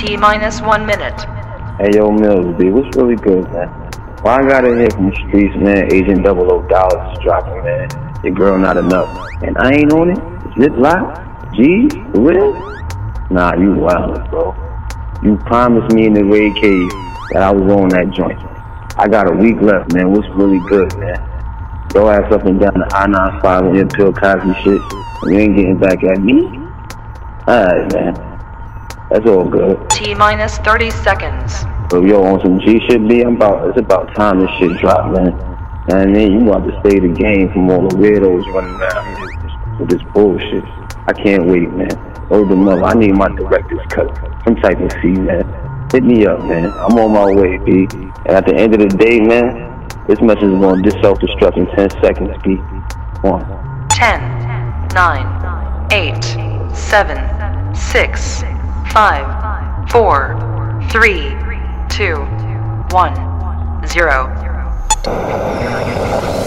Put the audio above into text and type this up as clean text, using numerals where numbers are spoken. T-minus 1 minute. Hey, yo, Mills, B, what's really good, man? Well, I got in here from the streets, man. Agent Double 0 Dollars is dropping, man. Your girl not enough. And I ain't on it. Zip lock? G? Real? Nah, you wild, bro. You promised me in the raid cave that I was on that joint. I got a week left, man. What's really good, man? Your ass up and down the I-95 on your pill cosmic shit. You ain't getting back at me? Alright, man. That's all good. T-minus 30 seconds. But yo, on some G shit, B, it's about time this shit drop, man. I mean, you want to stay the game from all the weirdos running around with this bullshit. I can't wait, man. Oh, the mother, I need my director's cut. Some type of C, man. Hit me up, man. I'm on my way, B. And at the end of the day, man, this message is going to self-destruct in 10 seconds, B. 10, 9, 8, 7, 6, 5, 4, 3, 2, 1, 0.